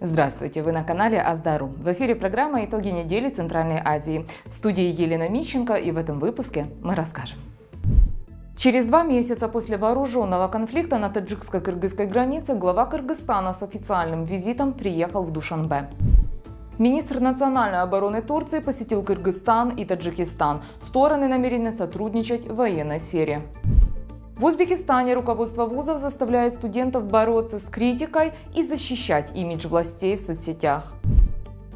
Здравствуйте, вы на канале AZDA RU. В эфире программа «Итоги недели Центральной Азии». В студии Елена Мищенко, и в этом выпуске мы расскажем. Через 2 месяца после вооруженного конфликта на таджикско-кыргызской границе глава Кыргызстана с официальным визитом приехал в Душанбе. Министр национальной обороны Турции посетил Кыргызстан и Таджикистан. Стороны намерены сотрудничать в военной сфере. В Узбекистане руководство вузов заставляет студентов бороться с критикой и защищать имидж властей в соцсетях.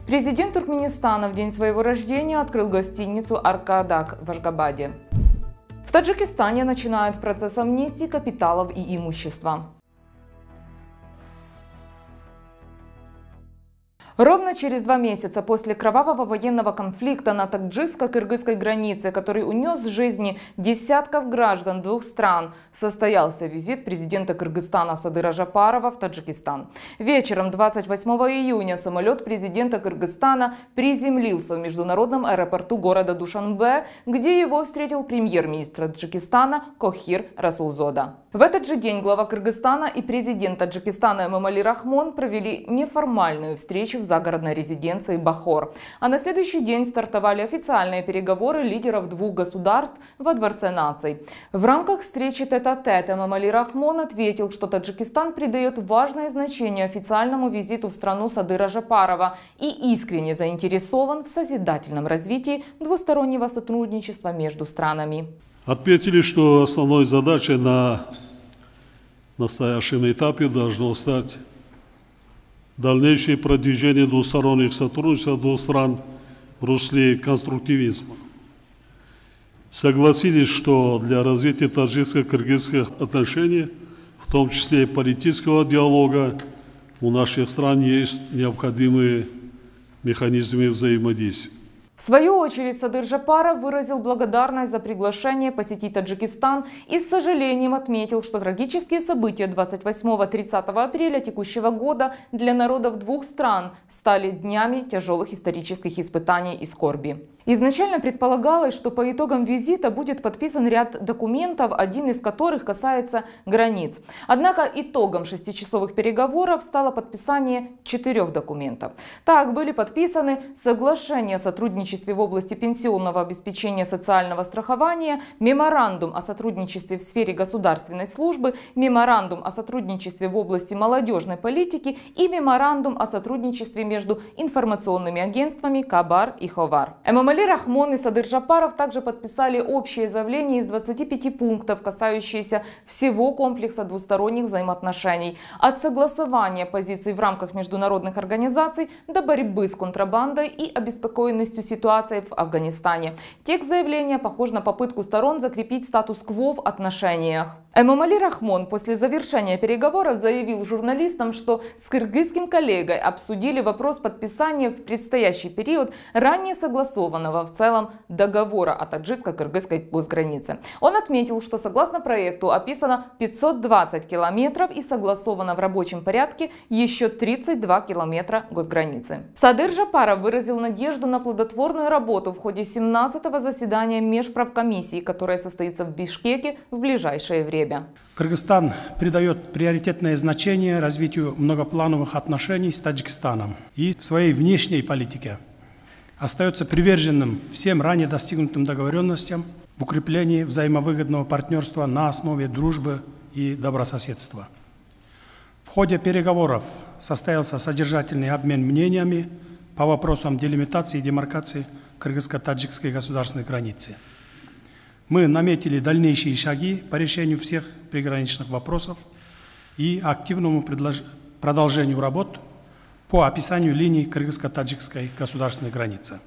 Президент Туркменистана в день своего рождения открыл гостиницу «Аркадаг» в Ашхабаде. В Таджикистане начинают процесс амнистии капиталов и имущества. Ровно через 2 месяца после кровавого военного конфликта на таджикско-кыргызской границе, который унес жизни десятков граждан двух стран, состоялся визит президента Кыргызстана Садыра Жапарова в Таджикистан. Вечером 28 июня самолет президента Кыргызстана приземлился в международном аэропорту города Душанбе, где его встретил премьер-министр Таджикистана Кохир Расулзода. В этот же день глава Кыргызстана и президент Таджикистана Эмомали Рахмон провели неформальную встречу в загородной резиденции Бахор. А на следующий день стартовали официальные переговоры лидеров двух государств во Дворце наций. В рамках встречи тет-а-тет Эмомали Рахмон ответил, что Таджикистан придает важное значение официальному визиту в страну Садыра Жапарова и искренне заинтересован в созидательном развитии двустороннего сотрудничества между странами. Отметили, что основной задачей на настоящем этапе должно стать дальнейшее продвижение двусторонних сотрудничеств двух стран в русле конструктивизма. Согласились, что для развития таджикско-кыргызских отношений, в том числе и политического диалога, у наших стран есть необходимые механизмы взаимодействия. В свою очередь, Садыр Жапаров выразил благодарность за приглашение посетить Таджикистан и с сожалением отметил, что трагические события 28-30 апреля текущего года для народов двух стран стали днями тяжелых исторических испытаний и скорби. Изначально предполагалось, что по итогам визита будет подписан ряд документов, один из которых касается границ. Однако итогом 6-часовых переговоров стало подписание 4 документов. Так были подписаны соглашение о сотрудничестве в области пенсионного обеспечения, социального страхования, меморандум о сотрудничестве в сфере государственной службы, меморандум о сотрудничестве в области молодежной политики и меморандум о сотрудничестве между информационными агентствами Кабар и Ховар. Эмомали Рахмон и Садыр Жапаров также подписали общее заявление из 25 пунктов, касающиеся всего комплекса двусторонних взаимоотношений. От согласования позиций в рамках международных организаций до борьбы с контрабандой и обеспокоенностью ситуацией в Афганистане. Текст заявления похож на попытку сторон закрепить статус-кво в отношениях. Эмомали Рахмон после завершения переговоров заявил журналистам, что с кыргызским коллегой обсудили вопрос подписания в предстоящий период ранее согласованного в целом договора о таджикско-кыргызской госгранице. Он отметил, что согласно проекту описано 520 километров и согласовано в рабочем порядке еще 32 километра госграницы. Садыр Жапаров выразил надежду на плодотворную работу в ходе 17-го заседания межправкомиссии, которая состоится в Бишкеке в ближайшее время. Кыргызстан придает приоритетное значение развитию многоплановых отношений с Таджикистаном и в своей внешней политике остается приверженным всем ранее достигнутым договоренностям в укреплении взаимовыгодного партнерства на основе дружбы и добрососедства. В ходе переговоров состоялся содержательный обмен мнениями по вопросам делимитации и демаркации кыргызско-таджикской государственной границы. Мы наметили дальнейшие шаги по решению всех приграничных вопросов и активному продолжению работ по описанию линий кыргызско-таджикской государственной границы.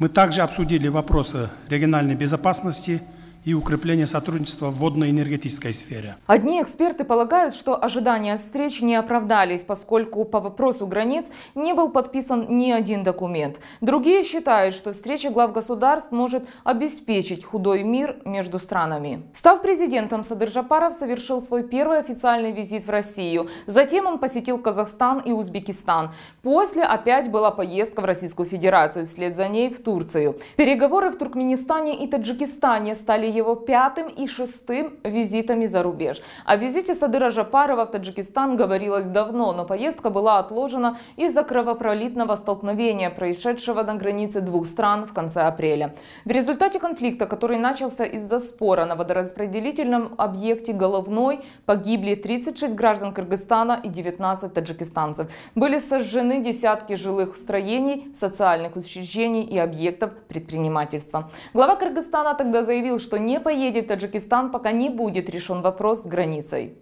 Мы также обсудили вопросы региональной безопасности и укрепление сотрудничества в водно-энергетической сфере. Одни эксперты полагают, что ожидания встреч не оправдались, поскольку по вопросу границ не был подписан ни один документ. Другие считают, что встреча глав государств может обеспечить худой мир между странами. Став президентом, Садыр Жапаров совершил свой первый официальный визит в Россию. Затем он посетил Казахстан и Узбекистан. После опять была поездка в Российскую Федерацию, вслед за ней в Турцию. Переговоры в Туркменистане и Таджикистане стали его пятым и шестым визитами за рубеж. О визите Садыра Жапарова в Таджикистан говорилось давно, но поездка была отложена из-за кровопролитного столкновения, происшедшего на границе двух стран в конце апреля. В результате конфликта, который начался из-за спора на водораспределительном объекте Головной, погибли 36 граждан Кыргызстана и 19 таджикистанцев. Были сожжены десятки жилых строений, социальных учреждений и объектов предпринимательства. Глава Кыргызстана тогда заявил, что не поедет в Таджикистан, пока не будет решен вопрос с границей.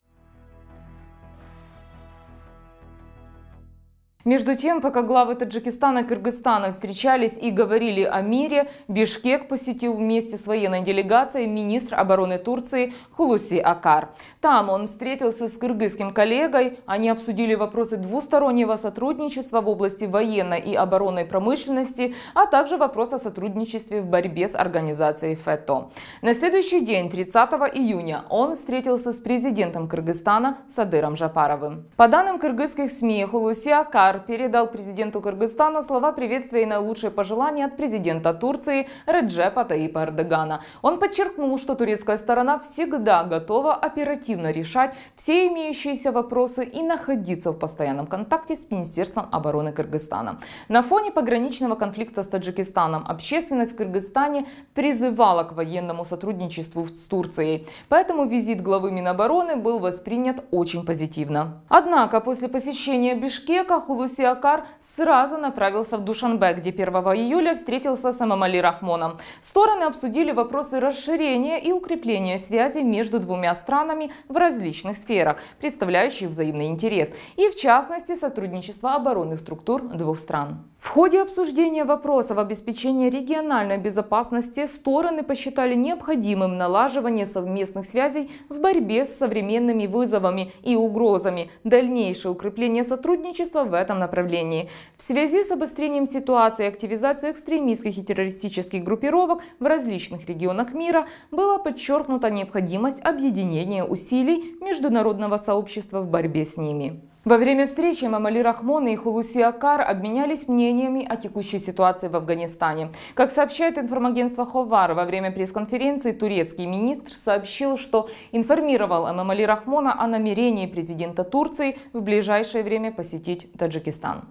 Между тем, пока главы Таджикистана и Кыргызстана встречались и говорили о мире, Бишкек посетил вместе с военной делегацией министр обороны Турции Хулуси Акар. Там он встретился с кыргызским коллегой, они обсудили вопросы двустороннего сотрудничества в области военной и оборонной промышленности, а также вопрос о сотрудничестве в борьбе с организацией ФЕТО. На следующий день, 30 июня, он встретился с президентом Кыргызстана Садыром Жапаровым. По данным кыргызских СМИ, Хулуси Акар передал президенту Кыргызстана слова приветствия и наилучшие пожелания от президента Турции Реджепа Таипа Эрдогана. Он подчеркнул, что турецкая сторона всегда готова оперативно решать все имеющиеся вопросы и находиться в постоянном контакте с Министерством обороны Кыргызстана. На фоне пограничного конфликта с Таджикистаном общественность в Кыргызстане призывала к военному сотрудничеству с Турцией, поэтому визит главы Минобороны был воспринят очень позитивно. Однако после посещения Бишкека Хулуси Акар сразу направился в Душанбе, где 1 июля встретился с Эмомали Рахмоном. Стороны обсудили вопросы расширения и укрепления связи между двумя странами в различных сферах, представляющих взаимный интерес, и в частности сотрудничество оборонных структур двух стран. В ходе обсуждения вопросов обеспечения региональной безопасности стороны посчитали необходимым налаживание совместных связей в борьбе с современными вызовами и угрозами, дальнейшее укрепление сотрудничества в этом направлении. В связи с обострением ситуации и активизацией экстремистских и террористических группировок в различных регионах мира была подчеркнута необходимость объединения усилий международного сообщества в борьбе с ними. Во время встречи Эмомали Рахмон и Хулуси Акар обменялись мнениями о текущей ситуации в Афганистане. Как сообщает информагентство Ховар, во время пресс-конференции турецкий министр сообщил, что информировал Эмомали Рахмона о намерении президента Турции в ближайшее время посетить Таджикистан.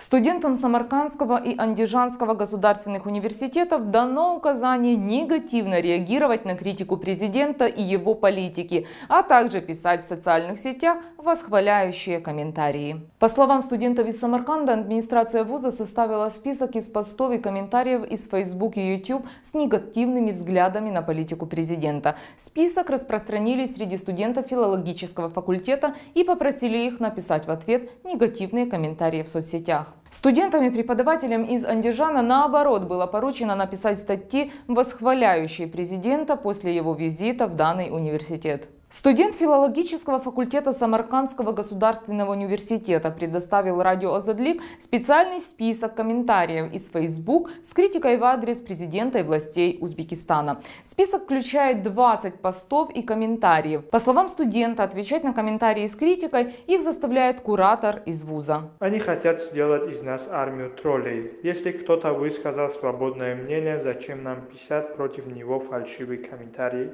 Студентам Самаркандского и Андижанского государственных университетов дано указание негативно реагировать на критику президента и его политики, а также писать в социальных сетях восхваляющие комментарии. По словам студентов из Самарканда, администрация вуза составила список из постов и комментариев из Facebook и YouTube с негативными взглядами на политику президента. Список распространили среди студентов филологического факультета и попросили их написать в ответ негативные комментарии в соцсетях. Студентам и преподавателям из Андижана, наоборот, было поручено написать статьи, восхваляющие президента после его визита в данный университет. Студент филологического факультета Самаркандского государственного университета предоставил радио «Озодлик» специальный список комментариев из Facebook с критикой в адрес президента и властей Узбекистана. Список включает 20 постов и комментариев. По словам студента, отвечать на комментарии с критикой их заставляет куратор из вуза. Они хотят сделать из нас армию троллей. Если кто-то высказал свободное мнение, зачем нам писать против него фальшивые комментарии?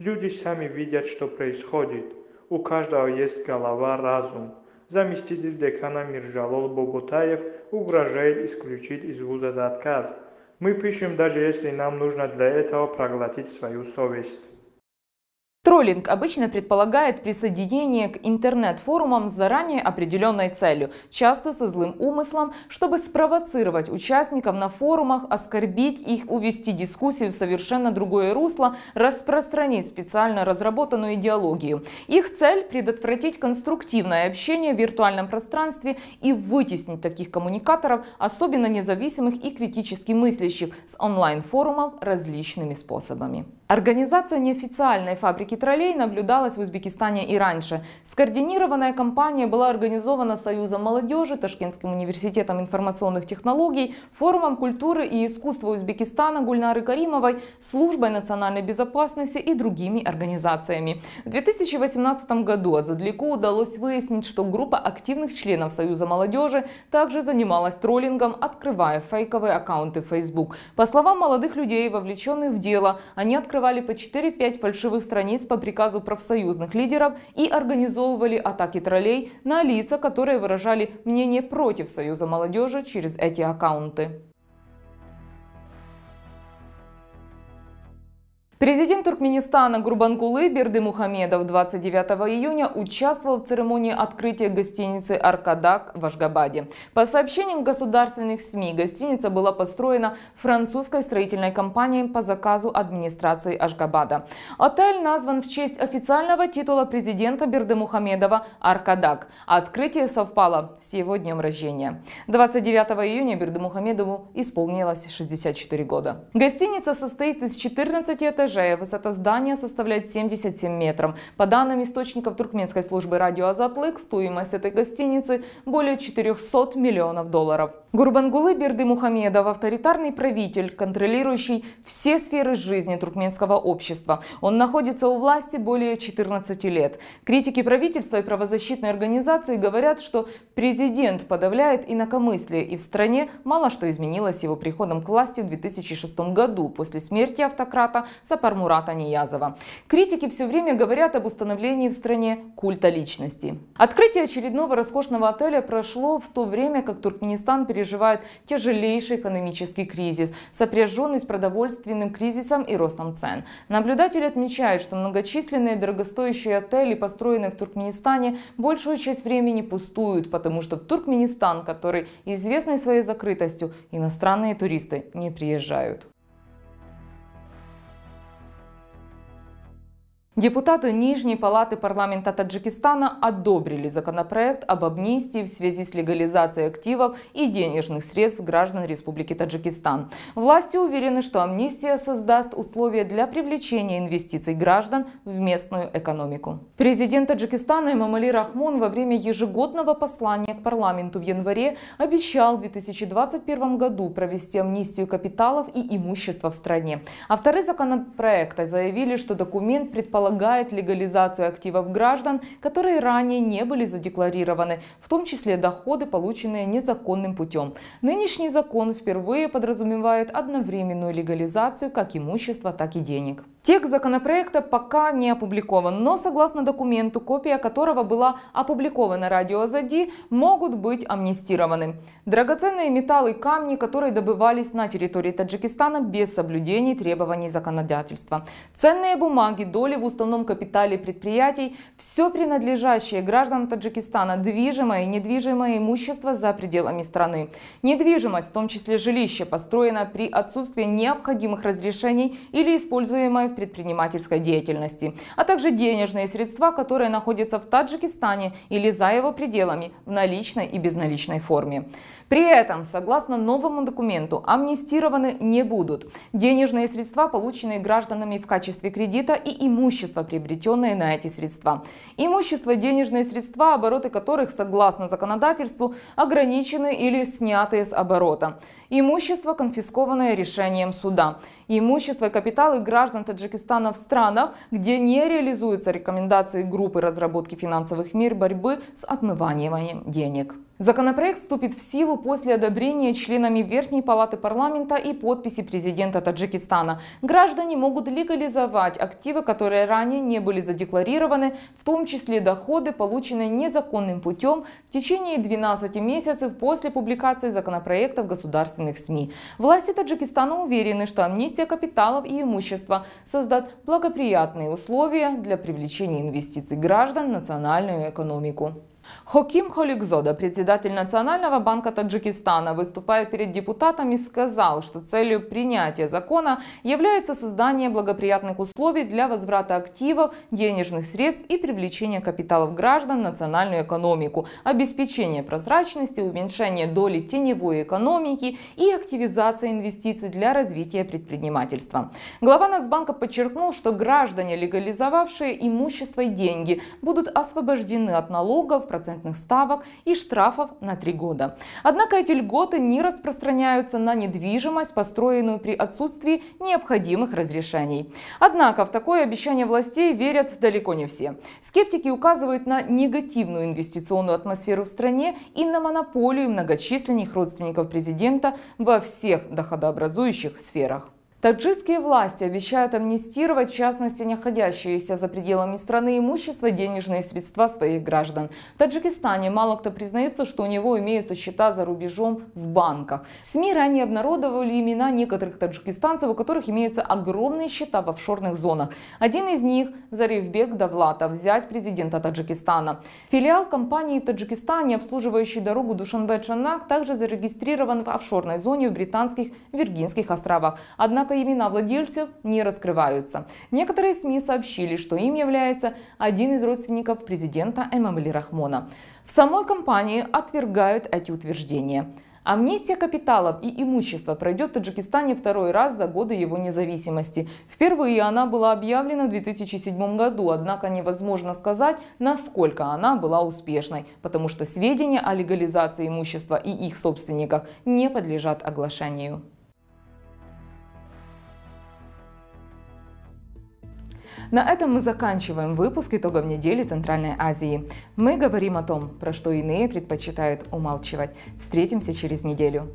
Люди сами видят, что происходит. У каждого есть голова, разум. Заместитель декана Миржалол Боботаев угрожает исключить из вуза за отказ. Мы пишем, даже если нам нужно для этого проглотить свою совесть. Троллинг обычно предполагает присоединение к интернет-форумам с заранее определенной целью, часто со злым умыслом, чтобы спровоцировать участников на форумах, оскорбить их, увести дискуссию в совершенно другое русло, распространить специально разработанную идеологию. Их цель – предотвратить конструктивное общение в виртуальном пространстве и вытеснить таких коммуникаторов, особенно независимых и критически мыслящих, с онлайн-форумов различными способами. Организация неофициальной фабрики троллей наблюдалась в Узбекистане и раньше. Скоординированная кампания была организована Союзом молодежи, Ташкентским университетом информационных технологий, Форумом культуры и искусства Узбекистана Гульнары Каримовой, Службой национальной безопасности и другими организациями. В 2018 году Озодлику удалось выяснить, что группа активных членов Союза молодежи также занималась троллингом, открывая фейковые аккаунты в Facebook. По словам молодых людей, вовлеченных в дело, они открывали по 4-5 фальшивых страниц по приказу профсоюзных лидеров и организовывали атаки троллей на лица, которые выражали мнение против Союза молодежи через эти аккаунты. Президент Туркменистана Гурбангулы Бердымухамедов 29 июня участвовал в церемонии открытия гостиницы «Аркадаг» в Ашхабаде. По сообщениям государственных СМИ, гостиница была построена французской строительной компанией по заказу администрации Ашхабада. Отель назван в честь официального титула президента Бердымухамедова «Аркадаг». Открытие совпало с его днем рождения. 29 июня Бердымухамедову исполнилось 64 года. Гостиница состоит из 14 этажей. Высота здания составляет 77 метров. По данным источников туркменской службы радио «Азатлык», стоимость этой гостиницы более 400 миллионов долларов. Гурбангулы Бердымухамедов – авторитарный правитель, контролирующий все сферы жизни туркменского общества. Он находится у власти более 14 лет. Критики правительства и правозащитной организации говорят, что президент подавляет инакомыслие, и в стране мало что изменилось с его приходом к власти в 2006 году после смерти автократа Пармурата Ниязова. Критики все время говорят об установлении в стране культа личности. Открытие очередного роскошного отеля прошло в то время, как Туркменистан переживает тяжелейший экономический кризис, сопряженный с продовольственным кризисом и ростом цен. Наблюдатели отмечают, что многочисленные дорогостоящие отели, построенные в Туркменистане, большую часть времени пустуют, потому что в Туркменистан, который известный своей закрытостью, иностранные туристы не приезжают. Депутаты Нижней палаты парламента Таджикистана одобрили законопроект об амнистии в связи с легализацией активов и денежных средств граждан Республики Таджикистан. Власти уверены, что амнистия создаст условия для привлечения инвестиций граждан в местную экономику. Президент Таджикистана Эмомали Рахмон во время ежегодного послания к парламенту в январе обещал в 2021 году провести амнистию капиталов и имущества в стране. Авторы законопроекта заявили, что документ предполагает легализацию активов граждан, которые ранее не были задекларированы, в том числе доходы, полученные незаконным путем. Нынешний закон впервые подразумевает одновременную легализацию как имущества, так и денег. Текст законопроекта пока не опубликован, но согласно документу, копия которого была опубликована радио AZD, могут быть амнистированы драгоценные металлы и камни, которые добывались на территории Таджикистана без соблюдений требований законодательства, ценные бумаги, доли в уставном капитале предприятий, все принадлежащее гражданам Таджикистана, движимое и недвижимое имущество за пределами страны. Недвижимость, в том числе жилище, построена при отсутствии необходимых разрешений или используемое в предпринимательской деятельности, а также денежные средства, которые находятся в Таджикистане или за его пределами в наличной и безналичной форме. При этом, согласно новому документу, амнистированы не будут денежные средства, полученные гражданами в качестве кредита, и имущество, приобретенное на эти средства. Имущество, денежные средства, обороты которых, согласно законодательству, ограничены или сняты с оборота. Имущество, конфискованное решением суда. Имущество и капиталы граждан Таджикистана в странах, где не реализуются рекомендации группы разработки финансовых мер борьбы с отмыванием денег. Законопроект вступит в силу после одобрения членами Верхней палаты парламента и подписи президента Таджикистана. Граждане могут легализовать активы, которые ранее не были задекларированы, в том числе доходы, полученные незаконным путем, в течение 12 месяцев после публикации законопроекта в государственных СМИ. Власти Таджикистана уверены, что амнистия капиталов и имущества создаст благоприятные условия для привлечения инвестиций граждан в национальную экономику. Хоким Холикзода, председатель Национального банка Таджикистана, выступая перед депутатами, сказал, что целью принятия закона является создание благоприятных условий для возврата активов, денежных средств и привлечения капиталов граждан в национальную экономику, обеспечение прозрачности, уменьшение доли теневой экономики и активизация инвестиций для развития предпринимательства. Глава Нацбанка подчеркнул, что граждане, легализовавшие имущество и деньги, будут освобождены от налогов, процентных ставок и штрафов на 3 года. Однако эти льготы не распространяются на недвижимость, построенную при отсутствии необходимых разрешений. Однако в такое обещание властей верят далеко не все. Скептики указывают на негативную инвестиционную атмосферу в стране и на монополию многочисленных родственников президента во всех доходообразующих сферах. Таджикские власти обещают амнистировать, в частности, находящиеся за пределами страны имущество, денежные средства своих граждан. В Таджикистане мало кто признается, что у него имеются счета за рубежом в банках. СМИ ранее обнародовали имена некоторых таджикистанцев, у которых имеются огромные счета в офшорных зонах. Один из них – Зарифбек Давлатов, зять президента Таджикистана. Филиал компании в Таджикистане, обслуживающий дорогу Душанбе-Чанак, также зарегистрирован в офшорной зоне в британских Виргинских островах. Однако имена владельцев не раскрываются. Некоторые СМИ сообщили, что им является один из родственников президента Эмомали Рахмона. В самой компании отвергают эти утверждения. Амнистия капиталов и имущества пройдет в Таджикистане второй раз за годы его независимости. Впервые она была объявлена в 2007 году, однако невозможно сказать, насколько она была успешной, потому что сведения о легализации имущества и их собственниках не подлежат оглашению. На этом мы заканчиваем выпуск итогов недели Центральной Азии. Мы говорим о том, про что иные предпочитают умалчивать. Встретимся через неделю.